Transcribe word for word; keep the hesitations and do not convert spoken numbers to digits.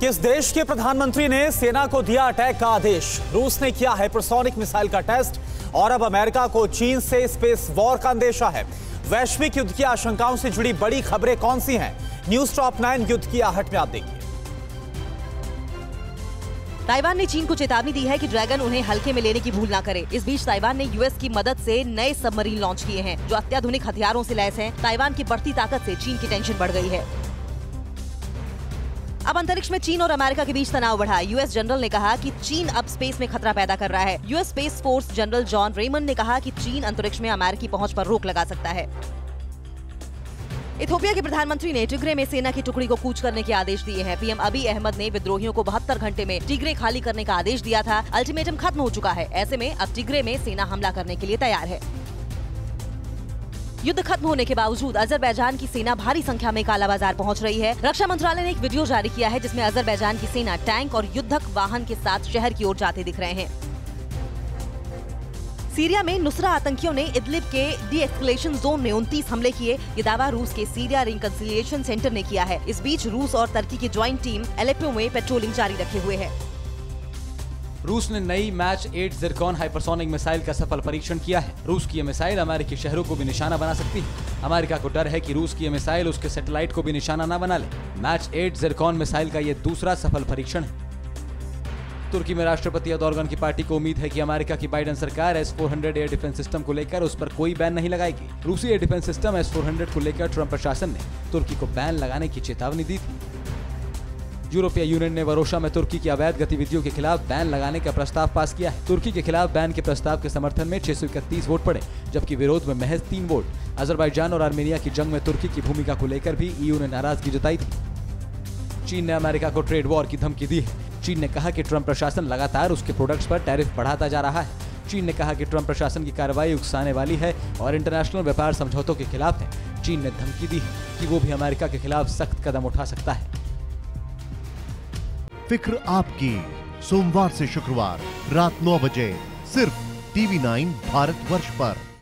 किस देश के प्रधानमंत्री ने सेना को दिया अटैक का आदेश। रूस ने किया हाइपरसोनिक मिसाइल का टेस्ट और अब अमेरिका को चीन से स्पेस वॉर का अंदेशा है। वैश्विक युद्ध की आशंकाओं से जुड़ी बड़ी खबरें कौन सी हैं? न्यूज टॉप नाइन युद्ध की आहट में आप देखिए। ताइवान ने चीन को चेतावनी दी है कि ड्रैगन उन्हें हल्के में लेने की भूल ना करे। इस बीच ताइवान ने यूएस की मदद से नए सबमरीन लॉन्च किए हैं जो अत्याधुनिक हथियारों से लैस हैं। ताइवान की बढ़ती ताकत से चीन की टेंशन बढ़ गई है। अब अंतरिक्ष में चीन और अमेरिका के बीच तनाव बढ़ा। यूएस जनरल ने कहा कि चीन अब स्पेस में खतरा पैदा कर रहा है। US space force general John Raymond ने कहा कि चीन अंतरिक्ष में अमेरिकी पहुंच पर रोक लगा सकता है। इथियोपिया के प्रधानमंत्री ने टिग्रे में सेना की टुकड़ी को कूच करने के आदेश दिए हैं। पीएम अबी अहमद ने विद्रोहियों को बहत्तर घंटे में टिग्रे खाली करने का आदेश दिया था। अल्टीमेटम खत्म हो चुका है। ऐसे में अब टिग्रे में सेना हमला करने के लिए तैयार है। युद्ध खत्म होने के बावजूद अजरबैजान की सेना भारी संख्या में कालाबाजार पहुंच रही है। रक्षा मंत्रालय ने एक वीडियो जारी किया है जिसमें अजरबैजान की सेना टैंक और युद्धक वाहन के साथ शहर की ओर जाते दिख रहे हैं। सीरिया में नुसरा आतंकियों ने इदलिब के डीएस्केलेशन जोन में उनतीस हमले किए। ये दावा रूस के सीरिया रिकंसिलिएशन सेंटर ने किया है। इस बीच रूस और तुर्की की ज्वाइंट टीम एलेपो में पेट्रोलिंग जारी रखे हुए है। रूस ने नई match at Zircon hypersonic missile का सफल परीक्षण किया है। रूस की ये मिसाइल अमेरिकी शहरों को भी निशाना बना सकती है। अमेरिका को डर है कि रूस की ये मिसाइल उसके सैटेलाइट को भी निशाना न बना ले। मैच एट ज़रकॉन मिसाइल का ये दूसरा सफल परीक्षण है। तुर्की में राष्ट्रपति एर्दोगन की पार्टी को उम्मीद है कि अमेरिका की बाइडन सरकार S four hundred air defence system को लेकर उस पर कोई बैन नहीं लगाएगी। रूसी air defence system S four hundred को लेकर ट्रंप प्रशासन ने तुर्की को बैन लगाने की चेतावनी दी थी। यूरोपीय यूनियन ने वरोशा में तुर्की की अवैध गतिविधियों के खिलाफ बैन लगाने का प्रस्ताव पास किया है। तुर्की के खिलाफ बैन के प्रस्ताव के समर्थन में छह सौ इकतीस वोट पड़े जबकि विरोध में महज तीन वोट। अजरबैजान और आर्मेनिया की जंग में तुर्की की भूमिका को लेकर भी ईयू ने नाराजगी जताई थी। चीन ने अमेरिका को ट्रेड वॉर की धमकी दी है। चीन ने कहा कि ट्रंप प्रशासन लगातार उसके प्रोडक्ट्स पर टैरिफ बढ़ाता जा रहा है। चीन ने कहा कि ट्रंप प्रशासन की कार्रवाई उकसाने वाली है और इंटरनेशनल व्यापार समझौतों के खिलाफ है। चीन ने धमकी दी है कि वो भी अमेरिका के खिलाफ सख्त कदम उठा सकता है। फिक्र आपकी सोमवार से शुक्रवार रात नौ बजे सिर्फ टीवी नाइन भारतवर्ष पर।